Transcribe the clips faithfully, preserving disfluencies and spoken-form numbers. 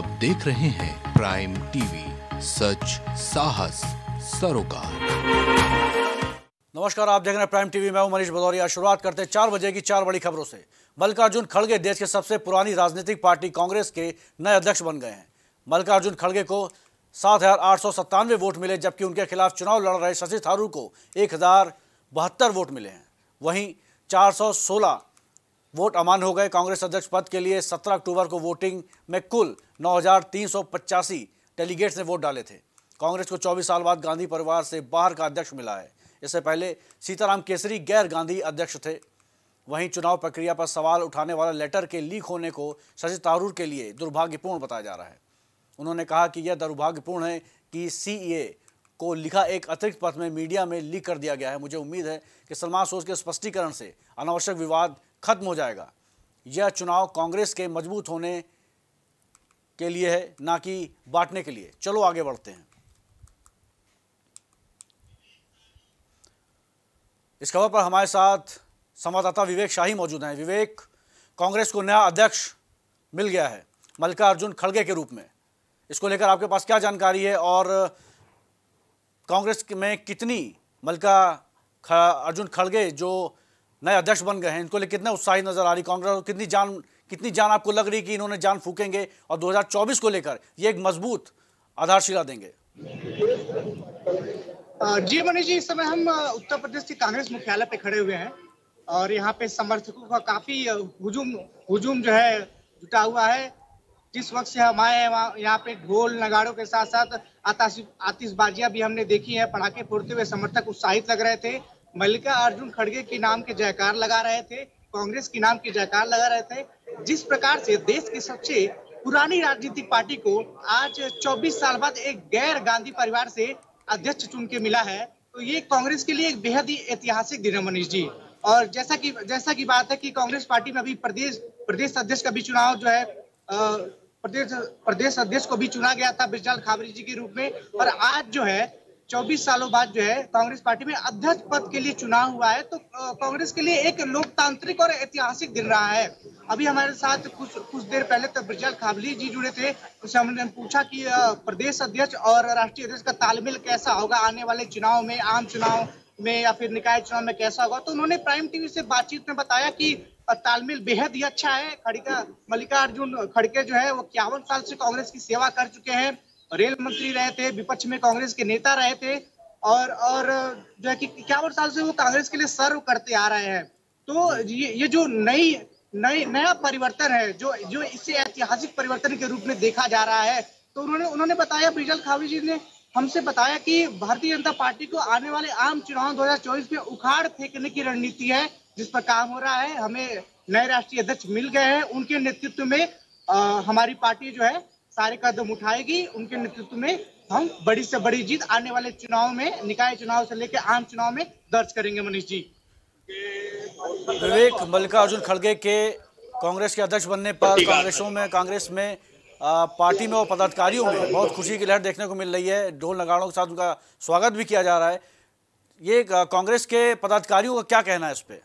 आप देख रहे हैं प्राइम टीवी, सच साहस सरोकार। नमस्कार, आप देख रहे हैं प्राइम टीवी, मैं हूं मनीष बदोरिया। शुरुआत करते हैं चार बजे की चार बड़ी खबरों से। मल्लिकार्जुन खड़गे देश के सबसे पुरानी राजनीतिक पार्टी कांग्रेस के नए अध्यक्ष बन गए हैं। मल्लिकार्जुन खड़गे को सात हजार आठ सौ सत्तानवे वोट मिले, जबकि उनके खिलाफ चुनाव लड़ रहे शशि थरूर को एक हजार बहत्तर वोट मिले हैं। वहीं चार सौ सोलह वोट अमान हो गए। कांग्रेस अध्यक्ष पद के लिए सत्रह अक्टूबर को वोटिंग में कुल नौ हजार तीन सौ पचासी डेलीगेट्स ने वोट डाले थे। कांग्रेस को चौबीस साल बाद गांधी परिवार से बाहर का अध्यक्ष मिला है। इससे पहले सीताराम केसरी गैर गांधी अध्यक्ष थे। वहीं चुनाव प्रक्रिया पर सवाल उठाने वाला लेटर के लीक होने को शशि थरूर के लिए दुर्भाग्यपूर्ण बताया जा रहा है। उन्होंने कहा कि यह दुर्भाग्यपूर्ण है कि सीए को लिखा एक अतिरिक्त पत्र में मीडिया में लीक कर दिया गया है। मुझे उम्मीद है कि सलमान सोज के स्पष्टीकरण से अनावश्यक विवाद खत्म हो जाएगा। यह चुनाव कांग्रेस के मजबूत होने के लिए है, ना कि बांटने के लिए। चलो आगे बढ़ते हैं। इस खबर पर हमारे साथ संवाददाता विवेक शाही मौजूद हैं। विवेक, कांग्रेस को नया अध्यक्ष मिल गया है मल्लिकार्जुन खड़गे के रूप में, इसको लेकर आपके पास क्या जानकारी है और कांग्रेस में कितनी मल्लिकार्जुन खड़गे जो नए अध्यक्ष बन गए हैं, इनको लेकर कितना उत्साहित नजर आ रही कांग्रेस और कितनी जान कितनी जान आपको लग रही कि इन्होंने जान फूकेंगे और दो हजार चौबीस को लेकर ये एक मजबूत आधारशिला देंगे? जी मनीष जी, इस समय हम उत्तर प्रदेश के कांग्रेस मुख्यालय पे खड़े हुए हैं और यहाँ पे समर्थकों का काफी हुजूम हुजूम जो है जुटा हुआ है। जिस वक्त से हम आए यहाँ पे ढोल नगाड़ों के साथ साथ आतिशबाजियां भी हमने देखी है। पटाखे फोड़ते हुए समर्थक उत्साहित लग रहे थे, मल्लिकार्जुन खड़गे के नाम के जयकार लगा रहे थे, कांग्रेस के नाम के जयकार लगा रहे थे। जिस प्रकार से देश की सबसे पुरानी राजनीतिक पार्टी को आज चौबीस साल बाद एक गैर गांधी परिवार से अध्यक्ष चुन के मिला है, तो ये कांग्रेस के लिए एक बेहद ही ऐतिहासिक दिन है मनीष जी। और जैसा कि जैसा की बात है कि कांग्रेस पार्टी में अभी प्रदेश प्रदेश अध्यक्ष का भी चुनाव जो है आ, प्रदेश प्रदेश अध्यक्ष को भी चुना गया था बृजलाल खाबरी जी के रूप में, और आज जो है चौबीस सालों बाद जो है कांग्रेस पार्टी में अध्यक्ष पद के लिए चुनाव हुआ है। तो कांग्रेस के लिए एक लोकतांत्रिक और ऐतिहासिक दिन रहा है। अभी हमारे साथ कुछ कुछ देर पहले तक बृजलाल खाबरी जी जुड़े थे, उनसे हमने पूछा कि प्रदेश अध्यक्ष और राष्ट्रीय अध्यक्ष का तालमेल कैसा होगा आने वाले चुनाव में, आम चुनाव में या फिर निकाय चुनाव में कैसा होगा। तो उन्होंने प्राइम टीवी से बातचीत में बताया कि तालमेल बेहद ही अच्छा है। खड़गे मल्लिकार्जुन खड़गे जो है वो इक्यावन साल से कांग्रेस की सेवा कर चुके हैं, रेल मंत्री रहे थे, विपक्ष में कांग्रेस के नेता रहे थे और और जो है कि इक्यावन साल से वो कांग्रेस के लिए सर्व करते आ रहे हैं। तो ये ये जो नई नई नया परिवर्तन है, जो जो इसे ऐतिहासिक परिवर्तन के रूप में देखा जा रहा है। तो उन्होंने उन्होंने बताया, बृजलाल खाबरी जी ने हमसे बताया कि भारतीय जनता पार्टी को आने वाले आम चुनाव दो हजार चौबीस में उखाड़ फेंकने की रणनीति है जिस पर काम हो रहा है। हमें नए राष्ट्रीय अध्यक्ष मिल गए हैं, उनके नेतृत्व में आ, हमारी पार्टी जो है सारे कदम उठाएगी। उनके नेतृत्व में हम बड़ी से बड़ी जीत आने वाले चुनाव में, निकाय चुनाव से लेकर आम चुनाव में दर्ज करेंगे। मनीष जी, विवेक, मल्लिकार्जुन खड़गे के कांग्रेस के अध्यक्ष बनने पर कांग्रेसों में कांग्रेस में आ, पार्टी में और पदाधिकारियों में बहुत खुशी की लहर देखने को मिल रही है। ढोल नगाड़ों के साथ उनका स्वागत भी किया जा रहा है। ये कांग्रेस के पदाधिकारियों का क्या कहना है इस पे?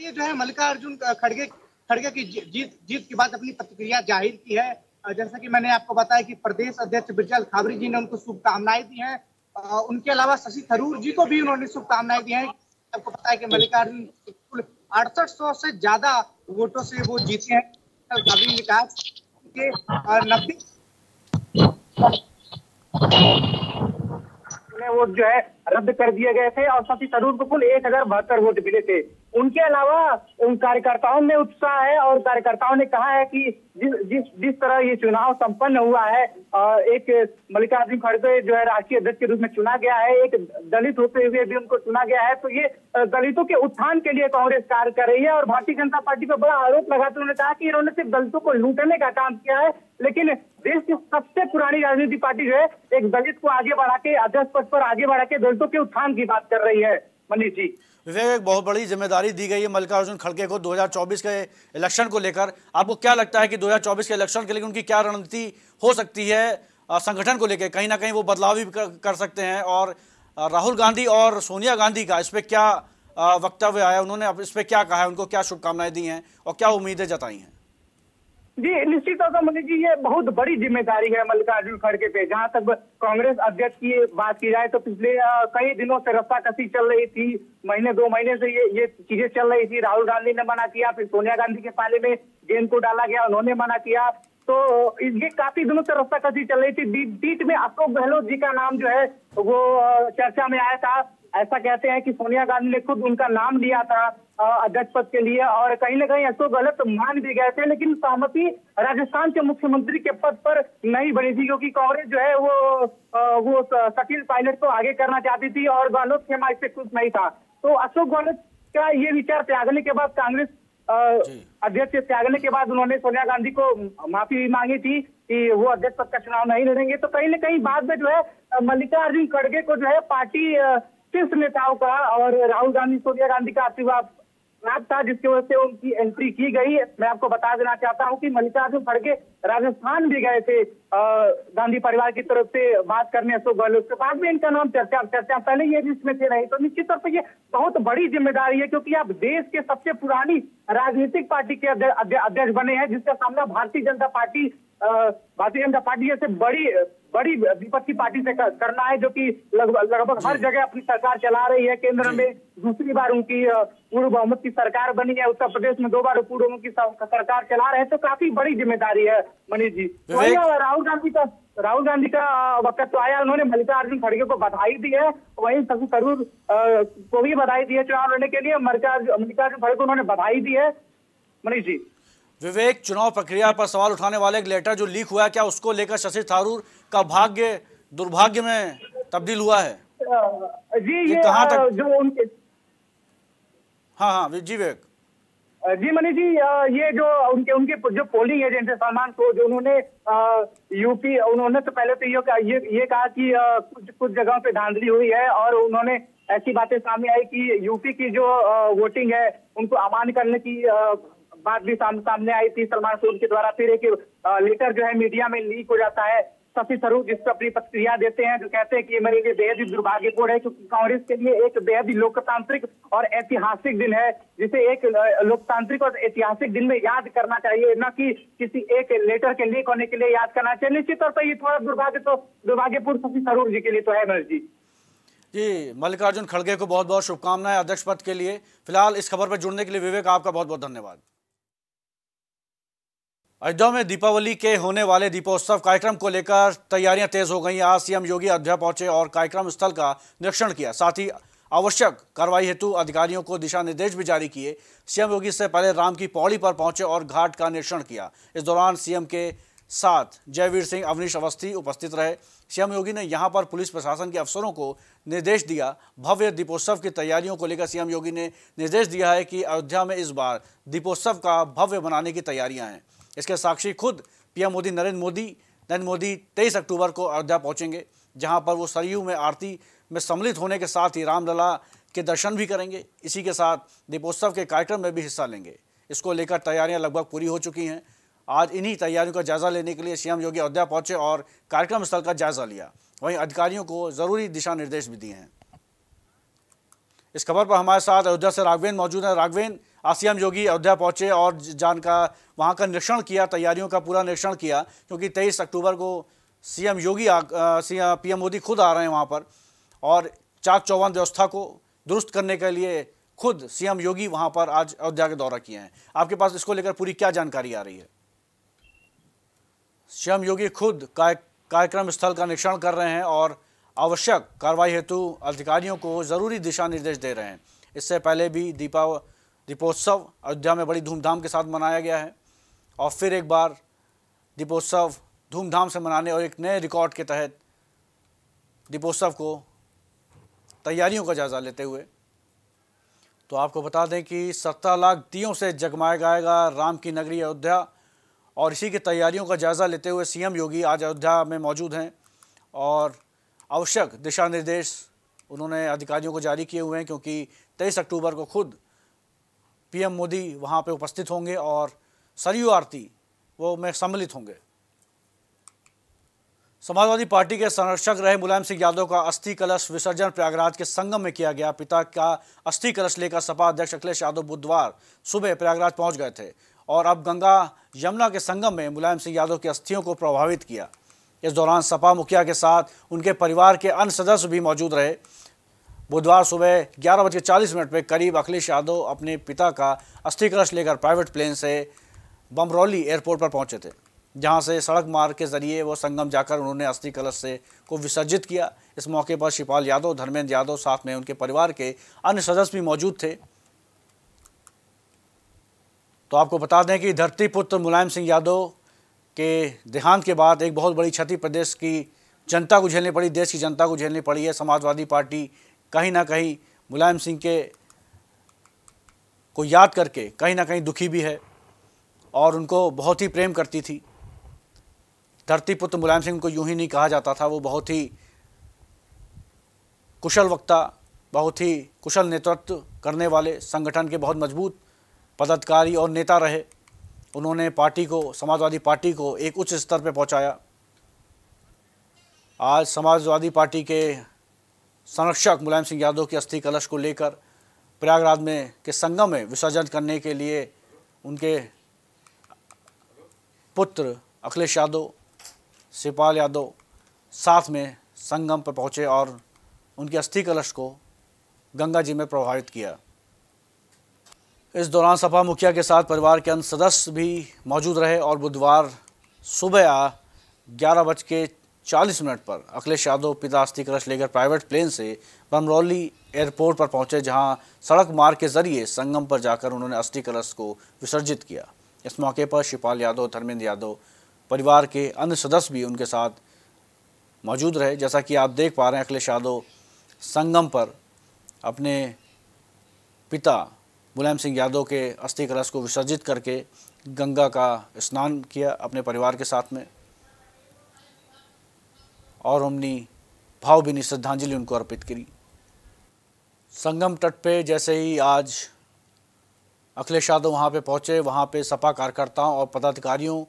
ये जो है मल्लिकार्जुन खड़गे खड़गे की जीत जीत के बाद अपनी प्रतिक्रिया जाहिर की है। जैसा कि मैंने आपको बताया कि प्रदेश अध्यक्ष बृजलाल खाबरी जी ने उनको शुभकामनाएं दी हैं, उनके अलावा शशि थरूर जी को भी उन्होंने शुभकामनाएं दी हैं। आपको पता है कि मल्लिकार्जुन अड़सठ सौ से ज्यादा वोटों से वो जीते हैं। खाबरी ने कहा कि नब्बे वोट जो है रद्द कर दिए गए थे और शशि थरूर को कुल एक हजार बहत्तर वोट मिले थे। उनके अलावा उन कार्यकर्ताओं में उत्साह है और कार्यकर्ताओं ने कहा है कि जिस जिस जिस तरह ये चुनाव संपन्न हुआ है, एक मल्लिकार्जुन खड़गे जो है राष्ट्रीय अध्यक्ष के रूप में चुना गया है, एक दलित होते हुए भी उनको चुना गया है, तो ये दलितों के उत्थान के लिए कांग्रेस कार्य कर रही है। और भारतीय जनता पार्टी पर बड़ा आरोप लगाते उन्होंने कहा कि इन्होंने सिर्फ दलितों को लूटने का काम किया है, लेकिन देश की सबसे पुरानी राजनीतिक पार्टी जो है एक दलित को आगे बढ़ा के अध्यक्ष पद पर आगे बढ़ा के दलितों के उत्थान की बात कर रही है। मनीष जी, विवेक, एक बहुत बड़ी जिम्मेदारी दी गई है मल्लिकार्जुन खड़गे को दो हजार चौबीस के इलेक्शन को लेकर। आपको क्या लगता है कि दो हजार चौबीस के इलेक्शन के लिए उनकी क्या रणनीति हो सकती है? संगठन को लेकर कहीं ना कहीं वो बदलाव भी कर सकते हैं। और राहुल गांधी और सोनिया गांधी का इस पर क्या वक्तव्य आया, उन्होंने इस पर क्या कहा है, उनको क्या शुभकामनाएं दी हैं और क्या उम्मीदें जताई हैं? जी निश्चित तौर पर मनीष जी ये बहुत बड़ी जिम्मेदारी है मल्लिकार्जुन खड़गे पे। जहां तक कांग्रेस अध्यक्ष की बात की जाए तो पिछले कई दिनों से रस्साकसी चल रही थी, महीने दो महीने से ये ये चीजें चल रही थी। राहुल गांधी ने मना किया, फिर सोनिया गांधी के पाले में गेंद को डाला गया, उन्होंने मना किया, तो ये काफी दिनों से रस्साकसी चल रही थी। बीच में अशोक गहलोत जी का नाम जो है वो चर्चा में आया था। ऐसा कहते हैं कि सोनिया गांधी ने खुद उनका नाम लिया था अध्यक्ष पद के लिए और कहीं ना कहीं अशोक गहलोत मान भी गए थे, लेकिन सहमति राजस्थान के मुख्यमंत्री के पद पर नहीं बनी थी क्योंकि कांग्रेस जो है वो वो सचिन पायलट को आगे करना चाहती थी और गहलोत खेमा इससे खुश नहीं था। तो अशोक गहलोत का ये विचार त्यागने के बाद, कांग्रेस अध्यक्ष त्यागने के बाद उन्होंने सोनिया गांधी को माफी भी मांगी थी कि वो अध्यक्ष पद का चुनाव नहीं लड़ेंगे। तो कहीं ना कहीं बाद में जो है मल्लिकार्जुन खड़गे को जो है पार्टी शीर्ष नेताओं का और राहुल गांधी, सोनिया गांधी का आशीर्वाद था, जिसकी वजह से उनकी एंट्री की गई। मैं आपको बता देना चाहता हूं कि मल्लिकार्जुन खड़गे राजस्थान भी गए थे गांधी परिवार की तरफ से बात करने अशोक गहलोत के, बाद में इनका नाम चर्चा चर्चा पहले ये भी इसमें थे नहीं। तो निश्चित तौर पर ये बहुत बड़ी जिम्मेदारी है क्योंकि आप देश के सबसे पुरानी राजनीतिक पार्टी के अध्यक्ष बने हैं, जिसका सामना भारतीय जनता पार्टी भारतीय जनता पार्टी जैसे बड़ी बड़ी विपक्षी पार्टी से करना है, जो कि लगभग लगभग हर जगह अपनी सरकार चला रही है। केंद्र में दूसरी बार उनकी पूर्व बहुमत की सरकार बनी है, उत्तर प्रदेश में दो बार पूर्व बहुमत की सरकार चला रहे हैं, तो काफी बड़ी जिम्मेदारी है मनीष जी। वही राहुल गांधी का राहुल गांधी का वक्त तो आया, उन्होंने मल्लिकार्जुन खड़गे को बधाई दी है, वहीं शशि थरूर को भी बधाई दी है चुनाव लड़ने के लिए। मल्लिकार्जुन खड़गे को उन्होंने बधाई दी है मनीष जी। विवेक, चुनाव प्रक्रिया पर सवाल उठाने वाले एक लेटर जो लीक हुआ है, क्या उसको लेकर शशि थरूर का भाग्य दुर्भाग्य में तब्दील हुआ है? जी ये कहां तक जो उनके हाँ हाँ जी विवेक जी मनीष जी ये जो उनके उनके जो पोलिंग एजेंट है सलमान को, जो उन्होंने यूपी उन्होंने तो पहले तो ये ये कहा कि कुछ कुछ जगहों पे धांधली हुई है और उन्होंने ऐसी बातें सामने आई कि यूपी की जो वोटिंग है उनको अमान करने की बात भी सामने आई थी सलमान सूद के द्वारा। फिर एक लेटर जो है मीडिया में लीक हो जाता है, शशि थरूर जिस पर अपनी प्रतिक्रिया देते हैं, जो कहते हैं कि मेरे लिए बेहद ही दुर्भाग्यपूर्ण है क्योंकि कांग्रेस के लिए एक बेहद ही लोकतांत्रिक और ऐतिहासिक दिन है, जिसे एक लोकतांत्रिक और ऐतिहासिक दिन में याद करना चाहिए, न कि किसी एक लेटर के लीक होने के लिए याद करना चाहिए। निश्चित तौर पर ये थोड़ा दुर्भाग्य तो दुर्भाग्यपूर्ण शशि थरूर जी के लिए तो है मनोज जी। जी मल्लिकार्जुन खड़गे को बहुत बहुत शुभकामनाएं अध्यक्ष पद के लिए। फिलहाल इस खबर पर जुड़ने के लिए विवेक आपका बहुत बहुत धन्यवाद। अयोध्या में दीपावली के होने वाले दीपोत्सव कार्यक्रम को लेकर तैयारियां तेज हो गई। आज सीएम योगी अयोध्या पहुंचे और कार्यक्रम स्थल का निरीक्षण किया, साथ ही आवश्यक कार्रवाई हेतु अधिकारियों को दिशा निर्देश भी जारी किए। सीएम योगी से पहले राम की पौड़ी पर पहुंचे और घाट का निरीक्षण किया। इस दौरान सीएम के साथ जयवीर सिंह, अवनीश अवस्थी उपस्थित रहे। सीएम योगी ने यहां पर पुलिस प्रशासन के अफसरों को निर्देश दिया। भव्य दीपोत्सव की तैयारियों को लेकर सीएम योगी ने निर्देश दिया है कि अयोध्या में इस बार दीपोत्सव का भव्य बनाने की तैयारियां हैं। इसके साक्षी खुद पीएम मोदी नरेंद्र मोदी नरेंद्र मोदी तेईस अक्टूबर को अयोध्या पहुंचेंगे, जहां पर वो सरयू में आरती में सम्मिलित होने के साथ ही रामलला के दर्शन भी करेंगे। इसी के साथ दीपोत्सव के कार्यक्रम में भी हिस्सा लेंगे। इसको लेकर तैयारियां लगभग पूरी हो चुकी हैं। आज इन्हीं तैयारियों का जायजा लेने के लिए सीएम योगी अयोध्या पहुंचे और कार्यक्रम स्थल का जायजा लिया। वहीं अधिकारियों को जरूरी दिशा निर्देश भी दिए हैं। इस खबर पर हमारे साथ अयोध्या से राघवेंद्र मौजूद हैं। राघवेंद्र, सीएम योगी अयोध्या पहुंचे और जानकार वहां का निरीक्षण किया, तैयारियों का पूरा निरीक्षण किया, क्योंकि तेईस अक्टूबर को सीएम योगी पीएम मोदी खुद आ रहे हैं वहां पर और चाक चौबंद व्यवस्था को दुरुस्त करने के लिए खुद सीएम योगी वहां पर आज अयोध्या का दौरा किए हैं। आपके पास इसको लेकर पूरी क्या जानकारी आ रही है? सीएम योगी खुद कार्यक्रम स्थल का निरीक्षण कर रहे हैं और आवश्यक कार्रवाई हेतु अधिकारियों को जरूरी दिशा निर्देश दे रहे हैं। इससे पहले भी दीपावली दीपोत्सव अयोध्या में बड़ी धूमधाम के साथ मनाया गया है और फिर एक बार दीपोत्सव धूमधाम से मनाने और एक नए रिकॉर्ड के तहत दीपोत्सव को तैयारियों का जायजा लेते हुए, तो आपको बता दें कि सत्रह लाख दीयों से जगमगाएगा राम की नगरी अयोध्या और इसी की तैयारियों का जायजा लेते हुए सीएम योगी आज अयोध्या में मौजूद हैं और आवश्यक दिशा निर्देश उन्होंने अधिकारियों को जारी किए हुए हैं, क्योंकि तेईस अक्टूबर को खुद पीएम मोदी वहां पे उपस्थित होंगे और सरयू आरती वो में सम्मिलित होंगे। समाजवादी पार्टी के संरक्षक रहे मुलायम सिंह यादव का अस्थि कलश विसर्जन प्रयागराज के संगम में किया गया। पिता का अस्थि कलश लेकर सपा अध्यक्ष अखिलेश यादव बुधवार सुबह प्रयागराज पहुंच गए थे और अब गंगा यमुना के संगम में मुलायम सिंह यादव की अस्थियों को प्रभावित किया। इस दौरान सपा मुखिया के साथ उनके परिवार के अन्य सदस्य भी मौजूद रहे। बुधवार सुबह ग्यारह बज के चालीस मिनट पर करीब अखिलेश यादव अपने पिता का अस्थि कलश लेकर प्राइवेट प्लेन से बमरौली एयरपोर्ट पर पहुंचे थे, जहां से सड़क मार्ग के जरिए वो संगम जाकर उन्होंने अस्थि कलश से को विसर्जित किया। इस मौके पर शिवपाल यादव, धर्मेंद्र यादव, साथ में उनके परिवार के अन्य सदस्य भी मौजूद थे। तो आपको बता दें कि धरती पुत्र मुलायम सिंह यादव के देहांत के बाद एक बहुत बड़ी क्षति प्रदेश की जनता को झेलनी पड़ी, देश की जनता को झेलनी पड़ी है। समाजवादी पार्टी कहीं ना कहीं मुलायम सिंह के को याद करके कहीं ना कहीं दुखी भी है और उनको बहुत ही प्रेम करती थी। धरती पुत्र मुलायम सिंह को यूं ही नहीं कहा जाता था, वो बहुत ही कुशल वक्ता, बहुत ही कुशल नेतृत्व करने वाले, संगठन के बहुत मजबूत पदाधिकारी और नेता रहे। उन्होंने पार्टी को, समाजवादी पार्टी को एक उच्च स्तर पर पहुंचाया। आज समाजवादी पार्टी के संरक्षक मुलायम सिंह यादव की अस्थि कलश को लेकर प्रयागराज में के संगम में विसर्जन करने के लिए उनके पुत्र अखिलेश यादव, शिवपाल यादव साथ में संगम पर पहुंचे और उनके अस्थि कलश को गंगा जी में प्रवाहित किया। इस दौरान सपा मुखिया के साथ परिवार के अन्य सदस्य भी मौजूद रहे और बुधवार सुबह ग्यारह बज के चालीस मिनट पर अखिलेश यादव पिता अस्थि कलश लेकर प्राइवेट प्लेन से बमरौली एयरपोर्ट पर पहुंचे, जहां सड़क मार्ग के जरिए संगम पर जाकर उन्होंने अस्थि कलश को विसर्जित किया। इस मौके पर शिवपाल यादव, धर्मेंद्र यादव, परिवार के अन्य सदस्य भी उनके साथ मौजूद रहे। जैसा कि आप देख पा रहे हैं, अखिलेश यादव संगम पर अपने पिता मुलायम सिंह यादव के अस्थि कलश को विसर्जित करके गंगा का स्नान किया अपने परिवार के साथ में और हमने भावभीनी श्रद्धांजलि उनको अर्पित करी। संगम तट पे जैसे ही आज अखिलेश यादव वहाँ पे पहुँचे, वहाँ पे सपा कार्यकर्ताओं और पदाधिकारियों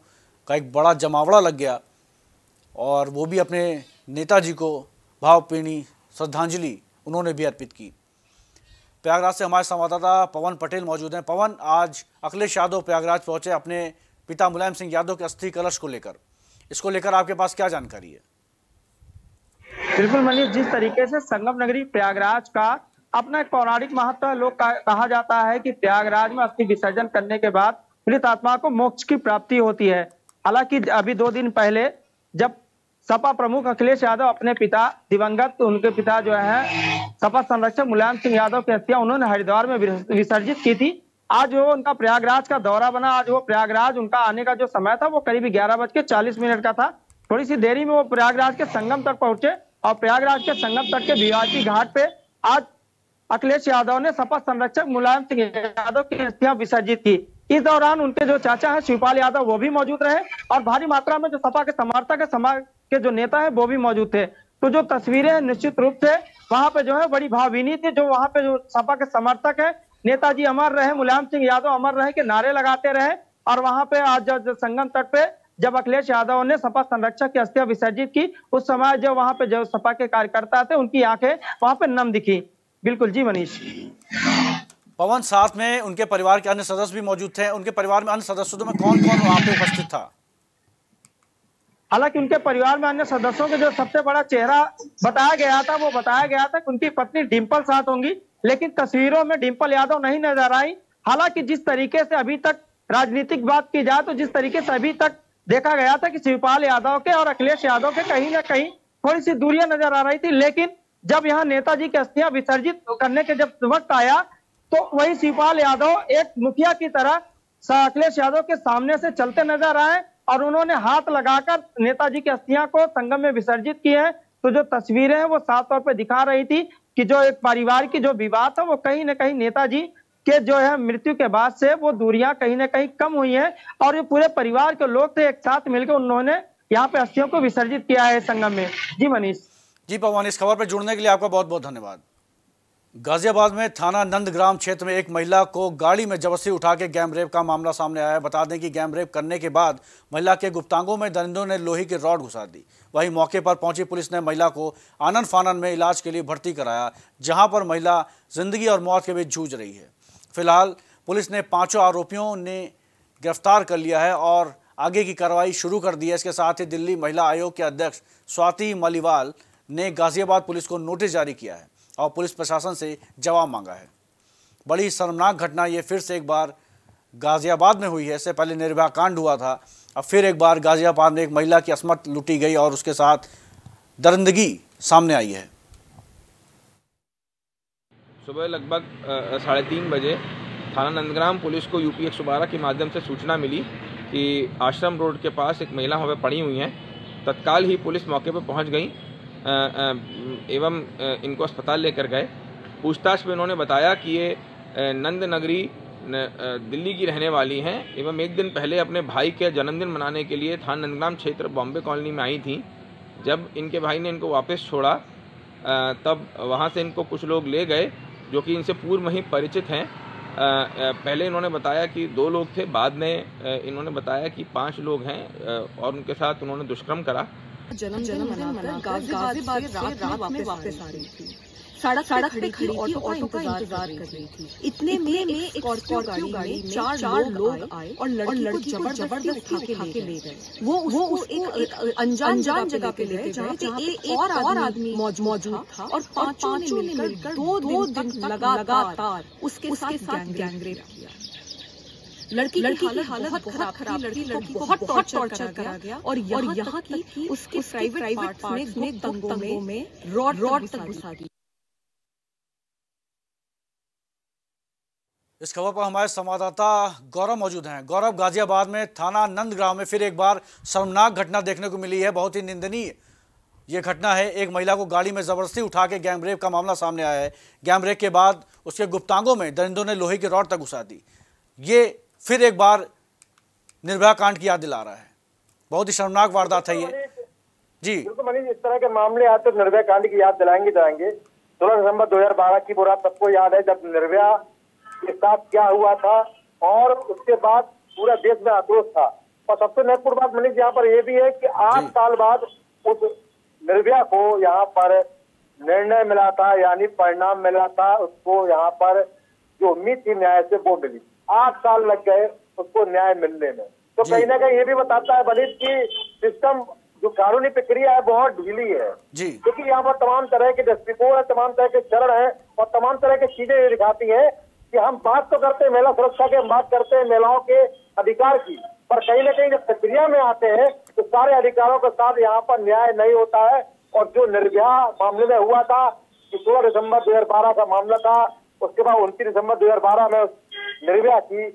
का एक बड़ा जमावड़ा लग गया और वो भी अपने नेताजी को भावभीनी श्रद्धांजलि उन्होंने भी अर्पित की। प्रयागराज से हमारे संवाददाता पवन पटेल मौजूद हैं। पवन, आज अखिलेश यादव प्रयागराज पहुँचे अपने पिता मुलायम सिंह यादव के अस्थि कलश को लेकर, इसको लेकर आपके पास क्या जानकारी है? बिल्कुल मनीष, जिस तरीके से संगम नगरी प्रयागराज का अपना पौराणिक महत्व है, लोग कहा जाता है कि प्रयागराज में अस्थि विसर्जन करने के बाद मृत आत्मा को मोक्ष की प्राप्ति होती है। हालांकि अभी दो दिन पहले जब सपा प्रमुख अखिलेश यादव अपने पिता दिवंगत उनके पिता जो है सपा संरक्षक मुलायम सिंह यादव की अस्थियां उन्होंने हरिद्वार में विसर्जित की थी। आज वो उनका प्रयागराज का दौरा बना। आज वो प्रयागराज उनका आने का जो समय था वो करीब ग्यारह बज के चालीस मिनट का था। थोड़ी सी देरी में वो प्रयागराज के संगम तक पहुंचे और प्रयागराज के संगम तट के वीआईपी घाट पे आज अखिलेश यादव ने सपा संरक्षक मुलायम सिंह यादव की अस्थियां विसर्जित की। इस दौरान उनके जो चाचा हैं शिवपाल यादव वो भी मौजूद रहे और भारी मात्रा में जो सपा के समर्थक है, समाज के जो नेता है वो भी मौजूद थे। तो जो तस्वीरें हैं निश्चित रूप से वहां पे जो है बड़ी भावभीनी थी। जो वहां पे जो सपा के समर्थक है, नेताजी अमर रहे, मुलायम सिंह यादव अमर रहे के नारे लगाते रहे और वहां पे आज संगम तट पे जब अखिलेश यादव ने सपा संरक्षक की अस्थियां विसर्जित की उस समय जो वहां पे जो सपा के कार्यकर्ता थे उनकी आंखें वहां पे नम दिखी। बिल्कुल जी मनीष। पवन, साथ में उनके परिवार के अन्य सदस्य भी मौजूद थे, उनके परिवार में अन्य सदस्यों में कौन कौन वहां पे उपस्थित था? हालांकि उनके परिवार में अन्य सदस्यों के जो सबसे बड़ा चेहरा बताया गया था वो बताया गया था कि उनकी पत्नी डिम्पल साथ होंगी, लेकिन तस्वीरों में डिम्पल यादव नहीं नजर आई। हालांकि जिस तरीके से अभी तक राजनीतिक बात की जाए तो जिस तरीके से अभी तक देखा गया था कि शिवपाल यादव के और अखिलेश यादव के कहीं ना कहीं थोड़ी सी दूरियां नजर आ रही थी, लेकिन जब यहाँ नेताजी की अस्थियां विसर्जित करने के जब वक्त आया तो वही शिवपाल यादव एक मुखिया की तरह अखिलेश यादव के सामने से चलते नजर आए और उन्होंने हाथ लगाकर नेताजी की अस्थियां को संगम में विसर्जित किए हैं। तो जो तस्वीरें हैं वो साफ तौर पर दिखा रही थी कि जो एक परिवार की जो विवाद है वो कहीं ना कहीं नेताजी के जो है मृत्यु के बाद से वो दूरियां कहीं ना कहीं कम हुई हैं और ये पूरे परिवार के लोग थे एक साथ मिलकर उन्होंने यहाँ पे अस्थियों को विसर्जित किया है संगम में। जी मनीष। जी पवन, इस खबर पर जुड़ने के लिए आपका बहुत बहुत धन्यवाद। गाजियाबाद में थाना नंदग्राम क्षेत्र में एक महिला को गाड़ी में जबरदस्ती उठा के गैंग रेप का मामला सामने आया है। बता दें कि गैंग रेप करने के बाद महिला के गुप्तांगों में दरिंदों ने लोहे की रॉड घुसा दी। वहीं मौके पर पहुंची पुलिस ने महिला को आनन फानन में इलाज के लिए भर्ती कराया, जहाँ पर महिला जिंदगी और मौत के बीच जूझ रही है। फिलहाल पुलिस ने पांचों आरोपियों ने गिरफ्तार कर लिया है और आगे की कार्रवाई शुरू कर दी है। इसके साथ ही दिल्ली महिला आयोग के अध्यक्ष स्वाति मालीवाल ने गाजियाबाद पुलिस को नोटिस जारी किया है और पुलिस प्रशासन से जवाब मांगा है। बड़ी शर्मनाक घटना ये फिर से एक बार गाजियाबाद में हुई है। इससे पहले निर्भया कांड हुआ था, अब फिर एक बार गाजियाबाद में एक महिला की असमत लूटी गई और उसके साथ दरिंदगी सामने आई है। सुबह लगभग साढ़े तीन बजे थाना नंदग्राम पुलिस को यूपी एक सौ बारह के माध्यम से सूचना मिली कि आश्रम रोड के पास एक महिला वहाँ पर पड़ी हुई है। तत्काल ही पुलिस मौके पर पहुँच गई एवं इनको अस्पताल लेकर गए। पूछताछ में इन्होंने बताया कि ये नंद नगरी दिल्ली की रहने वाली हैं एवं एक दिन पहले अपने भाई के जन्मदिन मनाने के लिए थाना नंदग्राम क्षेत्र बॉम्बे कॉलोनी में आई थी। जब इनके भाई ने इनको वापस छोड़ा तब वहाँ से इनको कुछ लोग ले गए जो कि इनसे पूर्व में ही परिचित हैं। पहले इन्होंने बताया कि दो लोग थे, बाद में इन्होंने बताया कि पाँच लोग हैं और उनके साथ उन्होंने दुष्कर्म करा। जन्मदिन मनाकर गाजियाबाद से रात में वापस आ रही थी, सड़क सड़क पे खड़ी थी, ऑटो का इंतजार कर रही थी। इतने में एक स्कॉर्पियो गाड़ी में चार चार लोग आए और लड़की को जबरदस्त उठा के ले गए। वो वो उसको अनजान जगह पे लेके गए जहाँ पे एक और आदमी मौजूद था और पांचों ने मिलकर दो दिन लगातार उसके साथ गैंगरेप किया। लड़की लड़की की हालत बहुत खराब, लड़की लड़की को बहुत टॉर्चर करा गया और यहाँ की उसके प्राइवेट पार्ट्स में तंगों में रॉड रॉड तक घुसा दी। इस खबर पर हमारे संवाददाता गौरव मौजूद हैं। गौरव, गाजियाबाद में थाना नंदग्राम में फिर एक बार शर्मनाक घटना देखने को मिली है। बहुत ही निंदनीय ये घटना है। एक महिला को गाड़ी में जबरदस्ती उठा के गैंगरेप का मामला सामने आया है। गैंगरेप के बाद उसके गुप्तांगों में दरिंदों ने लोहे की रॉड तक घुसा दी। ये फिर एक बार निर्भया कांड की याद दिला रहा है। बहुत ही शर्मनाक वारदात है ये। जी मनीष, इस तरह के मामले आते निर्भया कांड की याद दिलाएंगे दिलाएंगे सोलह दिसंबर दो हजार बारह की बुरा सबको याद है जब निर्भया के साथ क्या हुआ था और उसके बाद पूरा देश में आक्रोश था। और सबसे महत्वपूर्ण बात मनीष यहाँ पर यह भी है कि आठ साल बाद उस निर्भया को यहाँ पर निर्णय मिला था, यानी परिणाम मिला था। उसको यहाँ पर जो उम्मीद थी न्याय से वो मिली। आठ साल लग गए उसको न्याय मिलने में। तो कहीं ना कहीं ये भी बताता है वलीद की सिस्टम जो कानूनी प्रक्रिया है बहुत ढीली है, क्योंकि यहाँ पर तमाम तरह के दृष्टिकोण है, तमाम तरह के चरण है और तमाम तरह की चीजें दिखाती है कि हम बात तो करते हैं महिला सुरक्षा की, हम बात करते हैं महिलाओं के अधिकार की, पर कहीं ना कहीं जब प्रक्रिया में आते हैं तो सारे अधिकारों के साथ यहाँ पर न्याय नहीं होता है। और जो निर्भया मामले में हुआ था कि सोलह दिसंबर दो हजार बारह का मामला था, उसके बाद उनतीस दिसंबर दो हजार बारह में निर्भया की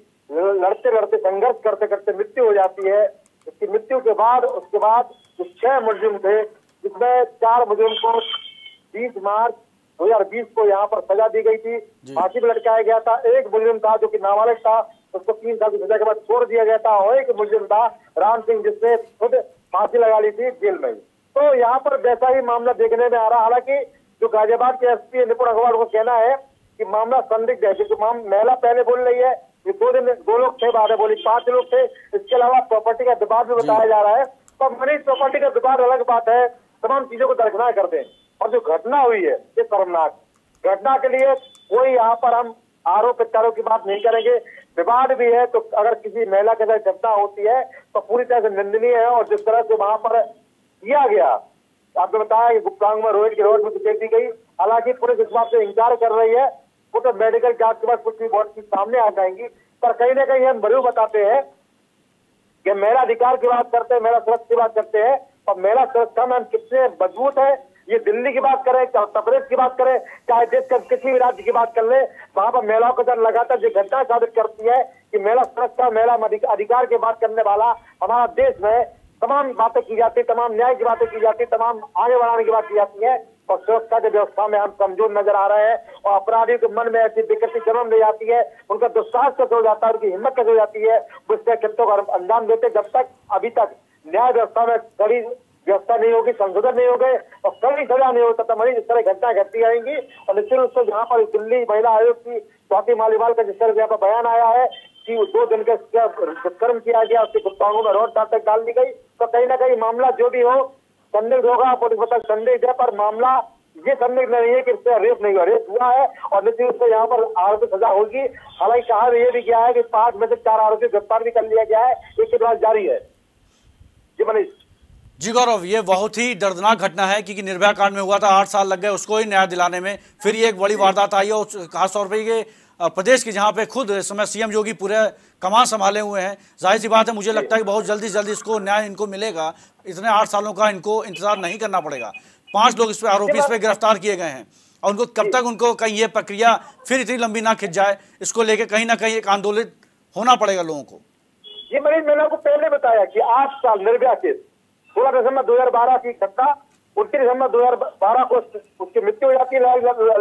लड़ते लड़ते संघर्ष करते करते मृत्यु हो जाती है। इसकी मृत्यु के बाद उसके बाद जो छह मुजरिम थे जिसमें चार मुजरिम को बीस मार्च दो हजार बीस को यहाँ पर सजा दी गई थी, फांसी पर लटकाया गया था। एक मुजरिम था जो कि नाबालिग था, उसको तीन साल की सजा के बाद छोड़ दिया गया था। और एक मुजरिम था राम सिंह जिसने खुद फांसी लगा ली थी जेल में। तो यहाँ पर वैसा ही मामला देखने में आ रहा। हालांकि जो गाजियाबाद के एसपी निपुण अग्रवाल को कहना है कि मामला संदिग्ध है, क्योंकि महिला पहले बोल रही है कि दो दिन दो लोग थे, बाद में बोली पांच लोग थे। इसके अलावा प्रॉपर्टी का विवाद भी बताया जा रहा है, पर मनीष प्रॉपर्टी का विवाद अलग बात है, तमाम चीजों को दरकिनार कर दें। और जो घटना हुई है ये शर्मनाक घटना के लिए कोई यहाँ पर हम आरोप प्रत्यारोप की बात नहीं करेंगे। विवाद भी है तो अगर किसी महिला के साथ घटना होती है तो पूरी तरह से निंदनीय है। और जिस तरह से वहां पर किया गया, आपने बताया कि गुप्तांग में रोड की रोड में धकेल दी गई। हालांकि पुलिस इस बात से इंकार कर रही है, वो तो मेडिकल जांच के बाद कुछ भी बहुत चीज सामने आ जाएंगी। पर कहीं ना कहीं हम जरूर बताते हैं कि महिला अधिकार की बात करते हैं, महिला सुरक्षा की बात करते हैं, और महिला सुरक्षा में हम कितने मजबूत है। ये दिल्ली की बात करें, चाहे उत्तर प्रदेश की बात करें, चाहे देश के किसी भी राज्य की बात कर ले, वहां पर महिलाओं के साथ लगातार ये घटना साबित करती है कि महिला सुरक्षा, महिला अधिकार की बात करने वाला हमारा देश में तमाम बातें की जाती है, तमाम न्याय की बातें की जाती है, तमाम आगे बढ़ाने की बात की जाती है। और सुरक्षा की व्यवस्था में हम कमजोर नजर आ रहे हैं और अपराधियों के मन में ऐसी विकृति जन्म ले जाती है, उनका दुस्साहस कैसे हो जाता है, उनकी हिम्मत कैसे हो जाती है, उसके कृत्यों को अंजाम देते। जब तक अभी तक न्याय व्यवस्था में कड़ी व्यवस्था नहीं होगी, संशोधन नहीं हो गए और कड़ी सजा नहीं होता तब मरीज इस तरह घटना घटती आएंगी। और निश्चित रूप से जहाँ पर दिल्ली महिला आयोग की स्वाति मालीवाल का जिस तरह यहाँ पर बयान आया है कि दो दिन का दुष्कर्म किया गया, उसके गुप्तांगों में रोड तक डाल दी गई, तो कहीं ना कहीं मामला जो भी हो संदिग्ध होगा। पुलिस संदिग्ध है पर मामला ये संदिग्ध नहीं है कि इससे रेप नहीं हुआ, रेप हुआ है और लेकिन उसको यहाँ पर आरोपी सजा होगी। हालांकि कहा यह भी गया है कि पांच में से चार आरोपी गिरफ्तार भी कर लिया गया है, एक इलाज जारी है। जी मनीष। जी गौरव, ये बहुत ही दर्दनाक घटना है क्योंकि निर्भया कांड में हुआ था, आठ साल लग गए उसको ही न्याय दिलाने में, फिर ये एक बड़ी वारदात आई है और खासतौर पर ये प्रदेश की जहाँ पे खुद इस समय सीएम योगी पूरे कमान संभाले हुए हैं। जाहिर सी बात है, मुझे लगता है कि बहुत जल्दी जल्दी इसको न्याय इनको मिलेगा, इतने आठ सालों का इनको इंतजार नहीं करना पड़ेगा। पांच लोग इस पर आरोपी इस पर गिरफ्तार किए गए हैं और उनको कब तक उनको कहीं ये प्रक्रिया फिर इतनी लंबी ना खिंच जाए, इसको लेके कहीं ना कहीं एक आंदोलित होना पड़ेगा लोगों को। ये मैंने आपको पहले बताया कि आठ साल निर्भया केस सोलह दिसंबर दो हजार बारह की घटना, उनतीस दिसंबर दो हजार बारह को उसकी मृत्यु हो जाती है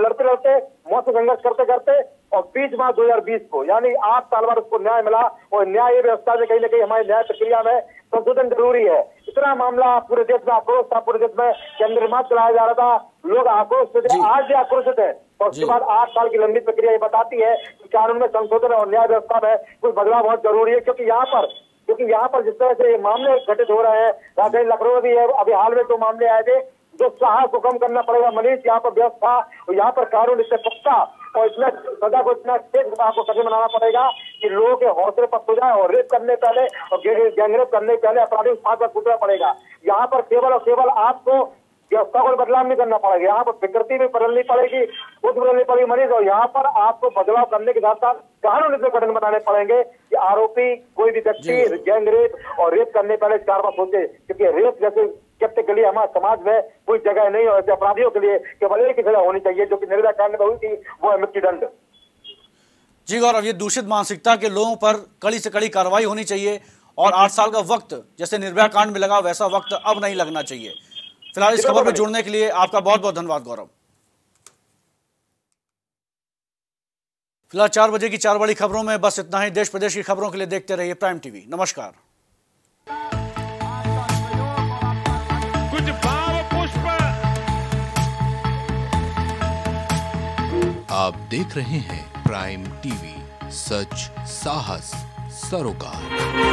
लड़ते लड़ते, मौत से संघर्ष करते करते, और बीस मार्च दो हजार बीस को, यानी आठ साल बाद उसको न्याय मिला। और न्याय व्यवस्था में कहीं ना कहीं हमारी न्याय प्रक्रिया में संशोधन जरूरी है। इतना मामला पूरे देश में आक्रोश था, पूरे देश में चंद्रमात चलाया जा रहा था, लोग आक्रोशित थे, आज भी आक्रोशित है। और उसके बाद आठ साल की लंबी प्रक्रिया ये बताती है कि कानून में संशोधन और न्याय व्यवस्था में कुछ बदलाव बहुत जरूरी है, क्योंकि यहाँ पर क्योंकि यहाँ पर जिस तरह से ये मामले घटित हो रहे हैं, राजधानी लखनऊ भी है, अभी हाल में दो मामले आए थे, जो साहस को कम करना पड़ेगा मनीष। यहाँ पर व्यवस्था और यहाँ पर कानून इससे पक्का और इसमें सजा को इतना स्टेट आपको कठिन बनाना पड़ेगा कि लोगों के हौसले पर हो जाए और रेप करने पहले और गैंगरेप करने पहले अपराधी हाथ पर कूटना पड़ेगा। यहाँ पर केवल और केवल आपको व्यवस्था को बदलाव नहीं करना पड़ेगा, यहाँ पर प्रकृति भी बदलनी पड़ेगी, खुद बदलनी पड़ेगी मरीज। और यहाँ पर आपको बदलाव करने के साथ साथ कानून इतने कठिन बताने पड़ेंगे कि आरोपी कोई भी व्यक्ति गैंग रेप और रेप करने पहले चार बार सोचे, क्योंकि रेप जैसे के लिए हमारे समाज में कोई जगह नहीं और ऐसे अपराधियों के लिए केवल एक ही सजा होनी चाहिए, जो कि निर्भया कांड में हुई थी, वो है मृत्युदंड। जी गौरव, ये दूषित मानसिकता के लोगों पर कड़ी से कड़ी कार्रवाई होनी चाहिए और आठ साल का वक्त जैसे निर्भया कांड में लगा वैसा वक्त अब नहीं लगना चाहिए। फिलहाल इस खबर में जुड़ने के लिए आपका बहुत बहुत धन्यवाद गौरव। फिलहाल चार बजे की चार बड़ी खबरों में बस इतना ही। देश प्रदेश की खबरों के लिए देखते रहिए प्राइम टीवी। नमस्कार। आप देख रहे हैं प्राइम टीवी, सच साहस सरोकार।